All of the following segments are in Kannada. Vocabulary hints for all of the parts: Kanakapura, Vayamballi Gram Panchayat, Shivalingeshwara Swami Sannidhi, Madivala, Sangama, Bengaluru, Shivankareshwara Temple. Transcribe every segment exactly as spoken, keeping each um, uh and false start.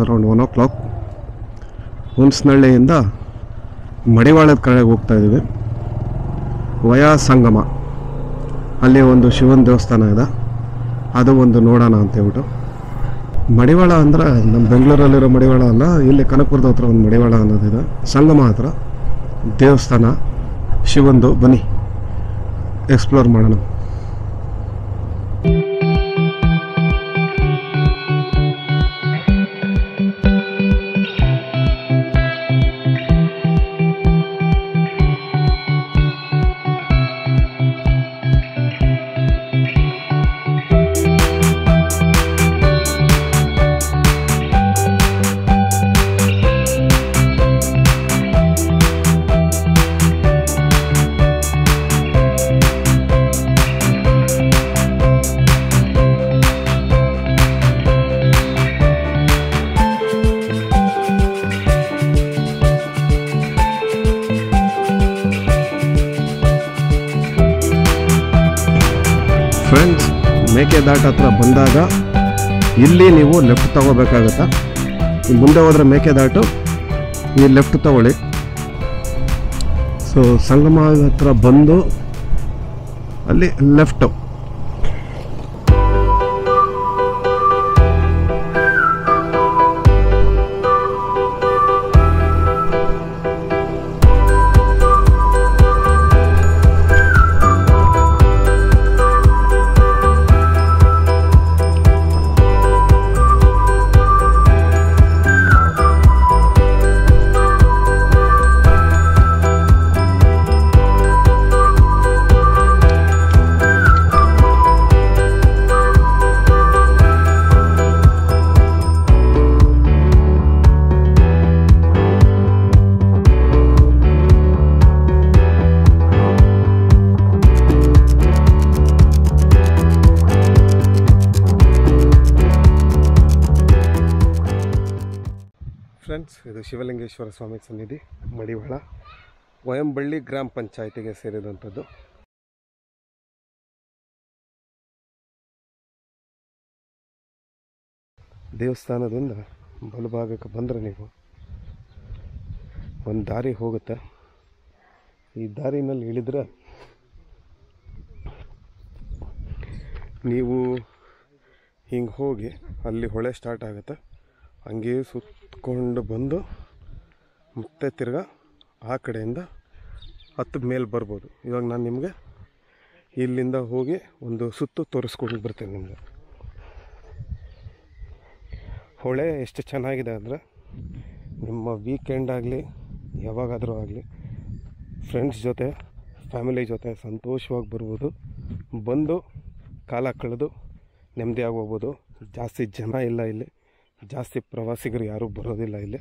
it's around one o'clock. Humsnalle in the Madivala Shivankareshwara Temple. Vaya Sangama. Alle ondu Shivan devasthana ide. Adu ondu nodana anta helbitu. Madivala andre nam Bengaluru alli iro Madivala alla, illi Kanakapurada hatra ondu Madivala annodide. Sangama hatra devasthana Shivandu bani explore madona. Friends, meke ದಾಟ ಹತ್ರ ಬಂದಾಗ ಇಲ್ಲಿ ನೀವು ಲೆಫ್ಟ್ ತಗೋಬೇಕಾಗುತ್ತಾ ಮುಂದೆ ಹೋದರೆ ಮೇಕೆ ದಾಟು ಈ ಲೆಫ್ಟ್ ತಗೊಳ್ಳಿ ಸೋ ಸಂಗಮ ಹತ್ರ ಬಂದು ಅಲ್ಲಿ left Friends, this is Shivalingeshwara Swami Sannidhi, Madivala, Vayamballi Gram Panchayatige seridantaddu. ದೇವಸ್ಥಾನದಿಂದ ಬಲಭಾಗಕ್ಕೆ ಬಂದ್ರೆ ನೀವು ಒಂದು ದಾರಿ ಹೋಗುತ್ತೆ ಈ ದಾರಿನಲ್ಲಿ ಇಳಿದ್ರೆ ನೀವು ಹಿಂಗ ಹೋಗಿ ಅಲ್ಲಿ ಹೊಳೆ ಸ್ಟಾರ್ಟ್ ಆಗುತ್ತೆ ಅಂಗೇ ಸುತ್ತಕೊಂಡು ಬಂದು ಮತ್ತೆ ತಿರ್ಗಾ ಆ ಕಡೆಯಿಂದ ಹತ್ತು ಮೇಲೆ ಬರಬಹುದು ಇವಾಗ ನಾನು ನಿಮಗೆ ಇಲ್ಲಿಂದ ಹೋಗಿ ಒಂದು ಸುತ್ತು ತೋರಿಸಿಕೊಂಡು ಬರ್ತೀನಿ ನಿಮಗೆ ಹೊಳೆ ಎಷ್ಟು ಚೆನ್ನಾಗಿದೆ ಅಂದ್ರೆ ನಿಮ್ಮ ವೀಕೆಂಡ್ ಆಗಲಿ ಯಾವಾಗಾದರೂ ಆಗಲಿ ಫ್ರೆಂಡ್ಸ್ ಜೊತೆ ಫ್ಯಾಮಿಲಿ ಜೊತೆ ಸಂತೋಷವಾಗಿ ಬರಬಹುದು ಬಂದು ಕಾಲ ಕಳೆದು ನೆಮ್ಮದಿಯಾಗಿ ಹೋಗಬಹುದು ಜಾಸ್ತಿ ಜನ ಇಲ್ಲ ಇಲ್ಲಿ ಜಾಸ್ತಿ ಪ್ರವಾಸಿಗರು ಯಾರು ಬರೋದಿಲ್ಲ ಇಲ್ಲಿ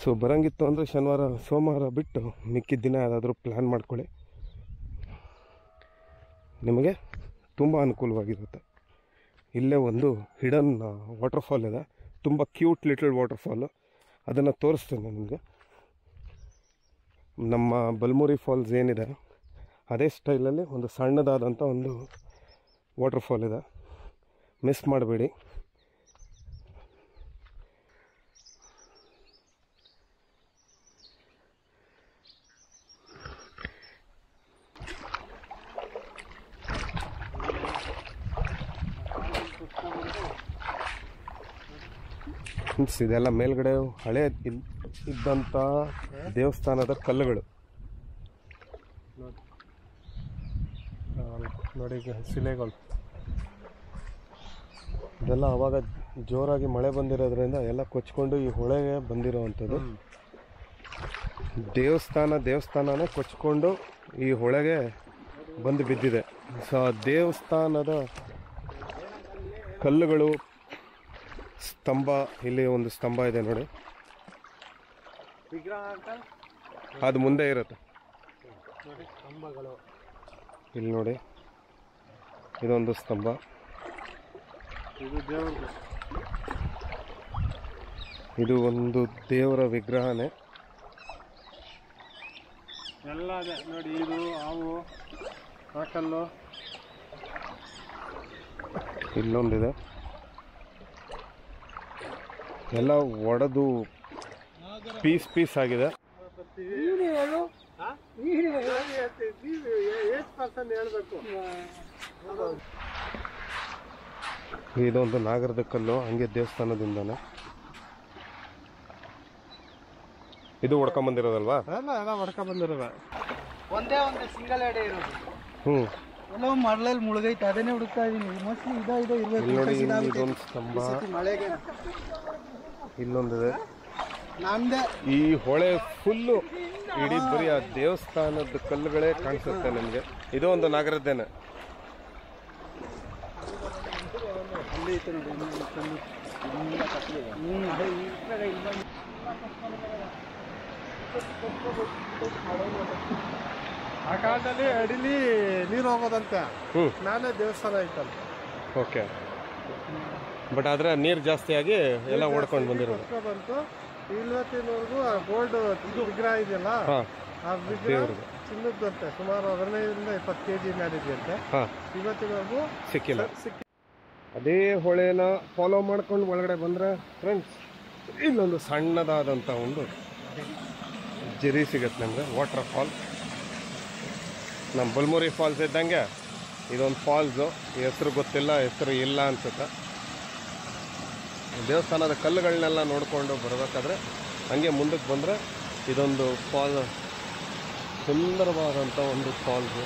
ಸೋ ಬರಂಗಿತ್ತು ಅಂದ್ರೆ ಶನಿವಾರ ಸೋಮವಾರ ಬಿಟ್ಟು ಮಿಕ್ಕಿದ ದಿನ ಯಾರಾದರೂ ಪ್ಲಾನ್ ಮಾಡ್ಕೊಳ್ಳಿ ನಿಮಗೆ ತುಂಬಾ ಅನುಕೂಲವಾಗಿರುತ್ತೆ ಇಲ್ಲೇ ಒಂದು ಹಿಡನ್ ವಾಟರ್ ಫಾಲ್ ಇದೆ ತುಂಬಾ ಕ್ಯೂಟ್ ಲಿಟಲ್ ವಾಟರ್ ಫಾಲ್ ಅದನ್ನ ತೋರಿಸ್ತೀನಿ ನಿಮಗೆ ನಮ್ಮ ಬಲ್ಮೂರಿ ಫಾಲ್ಸ್ ಏನಿದೆ ಅದೇ ಸ್ಟೈಲ್ ಅಲ್ಲಿ ಒಂದು ಸಣ್ಣದಾದಂತ ಒಂದು ವಾಟರ್ ಫಾಲ್ ಇದೆ ಮಿಸ್ ಮಾಡಬೇಡಿ ಇದೆಲ್ಲ ಮೇಲ್ಗಡೆ ಹಳೆ ಇದ್ದಂಥ ದೇವಸ್ಥಾನದ ಕಲ್ಲುಗಳು ನೋಡಿ ಶಿಲೆಗಳು ಇದೆಲ್ಲ ಆವಾಗ ಜೋರಾಗಿ ಮಳೆ ಬಂದಿರೋದ್ರಿಂದ ಎಲ್ಲ ಕೊಚ್ಕೊಂಡು ಈ ಹೊಳೆಗೆ ಬಂದಿರೋವಂಥದ್ದು ದೇವಸ್ಥಾನ ದೇವಸ್ಥಾನನೇ ಕೊಚ್ಕೊಂಡು ಈ ಹೊಳೆಗೆ ಬಂದು ಬಿದ್ದಿದೆ ಸೊ ದೇವಸ್ಥಾನದ ಕಲ್ಲುಗಳು ಸ್ತಂಭ ಇಲ್ಲಿ ಒಂದು ಸ್ತಂಭ ಇದೆ ನೋಡಿ ಅದು ಮುಂದೆ ಇರುತ್ತೆ ಇಲ್ಲಿ ನೋಡಿ ಇದೊಂದು ಸ್ತಂಭ ಇದು ಒಂದು ದೇವರ ವಿಗ್ರಹನೇ ಎಲ್ಲ ಇದೆ ನೋಡಿ ಇದು ಹಾವು ಕಾಕಲ್ಲು ಇಲ್ಲೊಂದಿದೆ ಎಲ್ಲ ಒಡೆದು ಪೀಸ್ ಪೀಸ್ ಆಗಿದೆ. ಇದೊಂದು ನಾಗರದ ಕಲ್ಲು ಹಂಗೆ ದೇವಸ್ಥಾನದಿಂದನೇ ಇದು ಹೊಡ್ಕೊಂಡ್ ಬಂದಿರೋದಲ್ವಾ? ಹೊಡ್ಕೊಂಡ್ ಬಂದಿರೋದ ಒಂದೇ ಒಂದು ಸಿಂಗಲ್ ಎಡೆ ಇರೋದು. ಹ್ಞೂ ಎಲ್ಲೋ ಮರಳಲ್ಲಿ ಮುಳುಗೈತೆ, ಅದನ್ನೇ ಹುಡುಕ್ತಾ ಇದೀನಿ. ಮೋಸ್ಟ್ಲಿ ಇದ ಇದ ಇರಬೇಕು. ಇದೊಂದು ಸ್ತಂಭ, ಇಲ್ಲೊಂದಿದೆ. ನಮ್ದೇ ಈ ಹೊಳೆ ಫುಲ್ಲು ಇಡೀ ಬರೀ ಆ ದೇವಸ್ಥಾನದ ಕಲ್ಲುಗಳೇ ಕಾಣಿಸುತ್ತೆ ನಮಗೆ. ಇದೋ ಒಂದು ನಾಗರದ್ದೇನೆ. ಆ ಕಾಲದಲ್ಲಿ ಅಡಿಲಿ ನೀರು ಹೋಗೋದಂತೆ, ನಾನೇ ದೇವಸ್ಥಾನ ಐತಲ್ಲ. ಓಕೆ, ಬಟ್ ಆದರೆ ನೀರು ಜಾಸ್ತಿ ಆಗಿ ಎಲ್ಲ ಓಡ್ಕೊಂಡು ಬಂದಿರೋದು ಬಂತು. ಇಲ್ವತ್ತಿನವರೆಗೂ ಆ ಗೋಲ್ಡ್ ಇದು ವಿಗ್ರಹ ಇದೆಯಲ್ಲ, ಆ ವಿಗ್ರಹ ಚಿನ್ನದಂತೆ ಸುಮಾರು ಹದಿನೈದರಿಂದ ಇಪ್ಪತ್ತು ಕೆ ಜಿ ಮಾಡಿದೆಯಂತೆ. ಇವತ್ತಿನವರೆಗೂ ಸಿಕ್ಕಿಲ್ಲ. ಅದೇ ಹೊಳೆನ ಫಾಲೋ ಮಾಡ್ಕೊಂಡು ಒಳಗಡೆ ಬಂದರೆ ಫ್ರೆಂಡ್ಸ್ ಇಲ್ಲೊಂದು ಸಣ್ಣದಾದಂಥ ಒಂದು ಜರಿ ಸಿಗುತ್ತೆ ನಮಗೆ, ವಾಟರ್ ಫಾಲ್. ನಮ್ಮ ಬಲ್ಮೂರಿ ಫಾಲ್ಸ್ ಇದ್ದಂಗೆ ಇದೊಂದು ಫಾಲ್ಸು. ಹೆಸರು ಗೊತ್ತಿಲ್ಲ, ಹೆಸರು ಇಲ್ಲ ಅನ್ಸುತ್ತೆ. ದೇವಸ್ಥಾನದ ಕಲ್ಲುಗಳನ್ನೆಲ್ಲ ನೋಡಿಕೊಂಡು ಬರಬೇಕಾದ್ರೆ ಹಂಗೆ ಮುಂದಕ್ಕೆ ಬಂದರೆ ಇದೊಂದು ಫಾಲ್, ಸುಂದರವಾದಂಥ ಒಂದು ಫಾಲ್ಸು.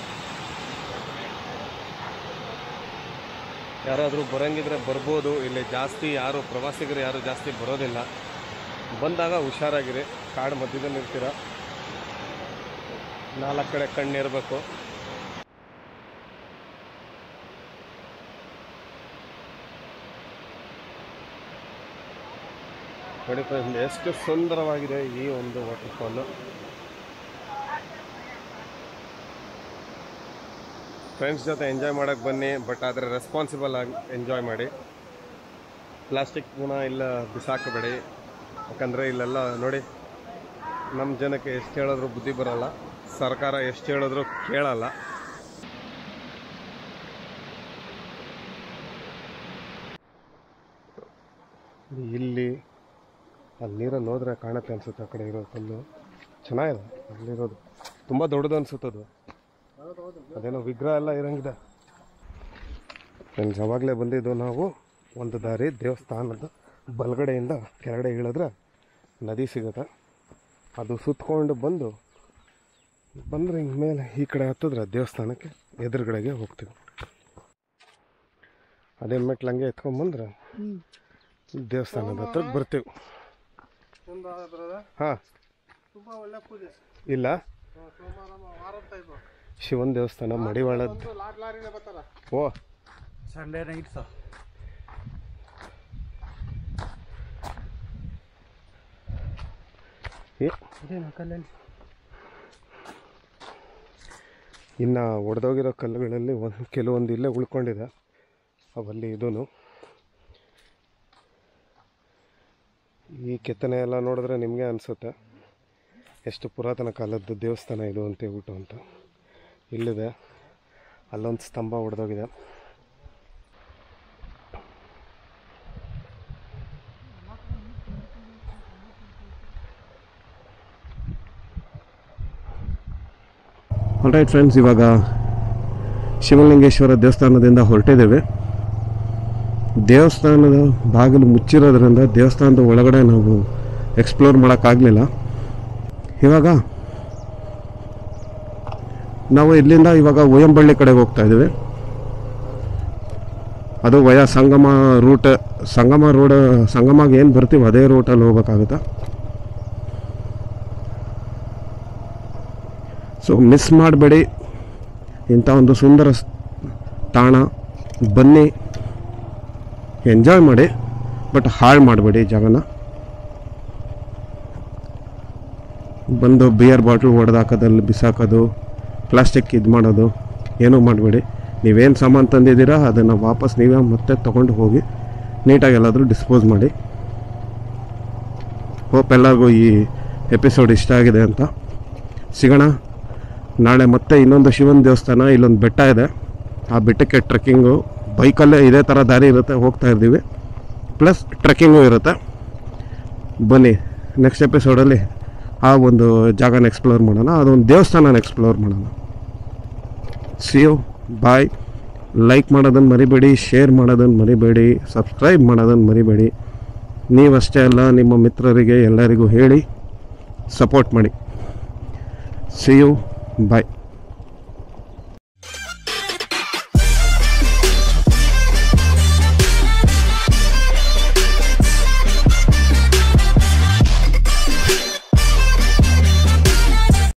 ಯಾರಾದರೂ ಬರೋಂಗಿದ್ರೆ ಬರ್ಬೋದು. ಇಲ್ಲಿ ಜಾಸ್ತಿ ಯಾರು ಪ್ರವಾಸಿಗರು ಯಾರು ಜಾಸ್ತಿ ಬರೋದಿಲ್ಲ. ಬಂದಾಗ ಹುಷಾರಾಗಿರಿ, ಕಾಡು ಮಧ್ಯದಲ್ಲಿ ಇರ್ತೀರ, ನಾಲ್ಕು ಕಡೆ ಕಣ್ಣಿರಬೇಕು. ನೋಡಿ ಫ್ರೆಂಡ್, ಎಷ್ಟು ಸುಂದರವಾಗಿದೆ ಈ ಒಂದು ವಾಟರ್ಫಾಲು. ಫ್ರೆಂಡ್ಸ್ ಜೊತೆ ಎಂಜಾಯ್ ಮಾಡೋಕ್ಕೆ ಬನ್ನಿ, ಬಟ್ ಆದರೆ ರೆಸ್ಪಾನ್ಸಿಬಲ್ ಆಗಿ ಎಂಜಾಯ್ ಮಾಡಿ. ಪ್ಲಾಸ್ಟಿಕ್ ಪೂನ ಇಲ್ಲ ಬಿಸಾಕಬೇಡಿ, ಯಾಕಂದರೆ ಇಲ್ಲೆಲ್ಲ ನೋಡಿ ನಮ್ಮ ಜನಕ್ಕೆ ಎಷ್ಟು ಹೇಳಿದ್ರು ಬುದ್ಧಿ ಬರೋಲ್ಲ, ಸರ್ಕಾರ ಎಷ್ಟು ಹೇಳಿದ್ರು ಕೇಳಲ್ಲ. ಇಲ್ಲಿ ಅಲ್ಲಿ ನೀರಲ್ಲಿ ಹೋದರೆ ಕಾಣುತ್ತೆ ಅನಿಸುತ್ತೆ, ಆ ಕಡೆ ಇರೋ ಕಲ್ಲು ಚೆನ್ನಾಗಿದೆ. ಅಲ್ಲಿರೋದು ತುಂಬ ದೊಡ್ಡದು ಅನಿಸುತ್ತದು, ಅದೇನೋ ವಿಗ್ರಹ ಎಲ್ಲ ಇರೋಂಗಿದೆ. ಫ್ರೆಂಡ್ಸ್ ಅವಾಗಲೇ ಬಂದಿದ್ದು ನಾವು. ಒಂದು ದಾರಿ ದೇವಸ್ಥಾನದ ಬಲಗಡೆಯಿಂದ ಕೆಳಗಡೆ ಇಳಿದ್ರೆ ನದಿ ಸಿಗುತ್ತೆ, ಅದು ಸುತ್ತಕೊಂಡು ಬಂದು ಬಂದರೆ ಹಿಂಗೆ ಮೇಲೆ ಈ ಕಡೆ ಹತ್ತಿದ್ರೆ ದೇವಸ್ಥಾನಕ್ಕೆ ಎದುರುಗಡೆಗೆ ಹೋಗ್ತೀವಿ. ಅದೇ ಮೆಟ್ಲು ಹಂಗೆ ಎತ್ಕೊಂಡ್ಬಂದ್ರೆ ದೇವಸ್ಥಾನದ ಹತ್ರ ಬರ್ತೀವಿ. ಹಾಂ, ಇಲ್ಲ ಶಿವನ ದೇವಸ್ಥಾನ ಮಡಿವಾಳದ್ದು. ಓ ಸಂಡೇ ನೈಟ್ ಸರ್ ಇನ್ನು ಒಡೆದೋಗಿರೋ ಕಲ್ಲುಗಳಲ್ಲಿ ಒಂದು ಕೆಲವೊಂದು ಇಲ್ಲೇ ಉಳ್ಕೊಂಡಿದೆ. ಅವಲ್ಲಿ ಇದೂ ಈ ಕೆತ್ತನೆ ಎಲ್ಲ ನೋಡಿದ್ರೆ ನಿಮಗೆ ಅನಿಸುತ್ತೆ ಎಷ್ಟು ಪುರಾತನ ಕಾಲದ್ದು ದೇವಸ್ಥಾನ ಇದು ಅಂತ ಹೇಳ್ಬಿಟ್ಟು. ಅಂತ ಇಲ್ಲಿದೆ, ಅಲ್ಲೊಂದು ಸ್ತಂಭ ಒಡೆದೋಗಿದೆ. ಆಲ್ ರೈಟ್ ಫ್ರೆಂಡ್ಸ್, ಇವಾಗ ಶಿವಲಿಂಗೇಶ್ವರ ದೇವಸ್ಥಾನದಿಂದ ಹೊರಟಿದ್ದೇವೆ. ದೇವಸ್ಥಾನದ ಬಾಗಿಲು ಮುಚ್ಚಿರೋದ್ರಿಂದ ದೇವಸ್ಥಾನದ ಒಳಗಡೆ ನಾವು ಎಕ್ಸ್ಪ್ಲೋರ್ ಮಾಡೋಕ್ಕಾಗಲಿಲ್ಲ. ಇವಾಗ ನಾವು ಇಲ್ಲಿಂದ ಇವಾಗ ಒಯ್ಯಂಬಳ್ಳಿ ಕಡೆಗೆ ಹೋಗ್ತಾ ಇದ್ದೇವೆ. ಅದು ವಯ ಸಂಗಮ ರೂಟ್, ಸಂಗಮ ರೋಡ್, ಸಂಗಮಗೆ ಏನು ಬರ್ತೀವಿ ಅದೇ ರೂಟಲ್ಲಿ ಹೋಗ್ಬೇಕಾಗುತ್ತೆ. ಸೊ ಮಿಸ್ ಮಾಡಬೇಡಿ ಇಂಥ ಒಂದು ಸುಂದರ ತಾಣ. ಬನ್ನಿ, ಎಂಜಾಯ್ ಮಾಡಿ, ಬಟ್ ಹಾಳು ಮಾಡಬೇಡಿ ಜಾಗನ. ಬಂದು ಬಿಯರ್ ಬಾಟ್ಲ್ ಹೊಡೆದಾಕೋದಲ್ಲಿ ಬಿಸಾಕೋದು, ಪ್ಲಾಸ್ಟಿಕ್ ಇದು ಮಾಡೋದು ಏನೂ ಮಾಡಬೇಡಿ. ನೀವೇನು ಸಾಮಾನು ತಂದಿದ್ದೀರಾ ಅದನ್ನು ವಾಪಸ್ ನೀವೇ ಮತ್ತೆ ತೊಗೊಂಡು ಹೋಗಿ ನೀಟಾಗಿ ಎಲ್ಲಾದರೂ ಡಿಸ್ಪೋಸ್ ಮಾಡಿ. ಹೋಪ್ ಎಲ್ಲರಿಗೂ ಈ ಎಪಿಸೋಡ್ ಇಷ್ಟ ಆಗಿದೆ ಅಂತ. ಸಿಗೋಣ ನಾಳೆ ಮತ್ತೆ ಇನ್ನೊಂದು ಶಿವನ ದೇವಸ್ಥಾನ. ಇಲ್ಲೊಂದು ಬೆಟ್ಟ ಇದೆ, ಆ ಬೆಟ್ಟಕ್ಕೆ ಟ್ರೆಕ್ಕಿಂಗು, ಬೈಕಲ್ಲೇ ಇದೇ ಥರ ದಾರಿ ಇರುತ್ತೆ, ಹೋಗ್ತಾ ಇರ್ತೀವಿ. ಪ್ಲಸ್ ಟ್ರೆಕ್ಕಿಂಗು ಇರುತ್ತೆ. ಬನ್ನಿ ನೆಕ್ಸ್ಟ್ ಎಪಿಸೋಡಲ್ಲಿ ಆ ಒಂದು ಜಾಗನ ಎಕ್ಸ್ಪ್ಲೋರ್ ಮಾಡೋಣ, ಅದೊಂದು ದೇವಸ್ಥಾನನ ಎಕ್ಸ್ಪ್ಲೋರ್ ಮಾಡೋಣ. ಸಿಯೋ, ಬಾಯ್. ಲೈಕ್ ಮಾಡೋದನ್ನು ಮರಿಬೇಡಿ, ಶೇರ್ ಮಾಡೋದನ್ನು ಮರಿಬೇಡಿ, ಸಬ್ಸ್ಕ್ರೈಬ್ ಮಾಡೋದನ್ನು ಮರಿಬೇಡಿ. ನೀವಷ್ಟೇ ಅಲ್ಲ, ನಿಮ್ಮ ಮಿತ್ರರಿಗೆ ಎಲ್ಲರಿಗೂ ಹೇಳಿ ಸಪೋರ್ಟ್ ಮಾಡಿ. ಸಿಯೋ, ಬಾಯ್.